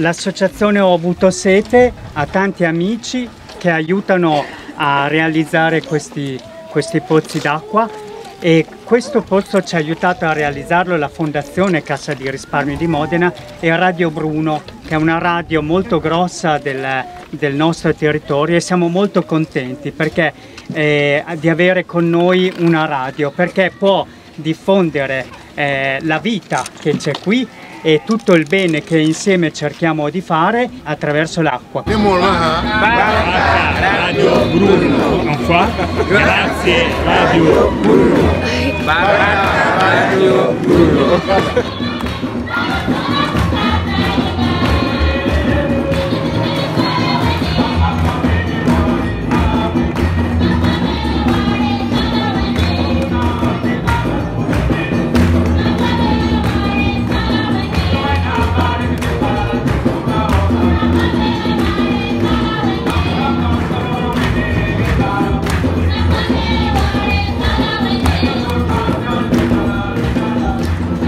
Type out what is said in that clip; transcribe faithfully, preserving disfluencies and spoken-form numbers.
L'associazione Ho avuto Sete ha tanti amici che aiutano a realizzare questi, questi pozzi d'acqua, e questo pozzo ci ha aiutato a realizzarlo la Fondazione Cassa di Risparmio di Modena e Radio Bruno, che è una radio molto grossa del, del nostro territorio, e siamo molto contenti perché, eh, di avere con noi una radio, perché può diffondere eh, la vita che c'è qui e tutto il bene che insieme cerchiamo di fare attraverso l'acqua. Radio Bruno, non fa? Grazie Radio Bruno. Radio Bruno.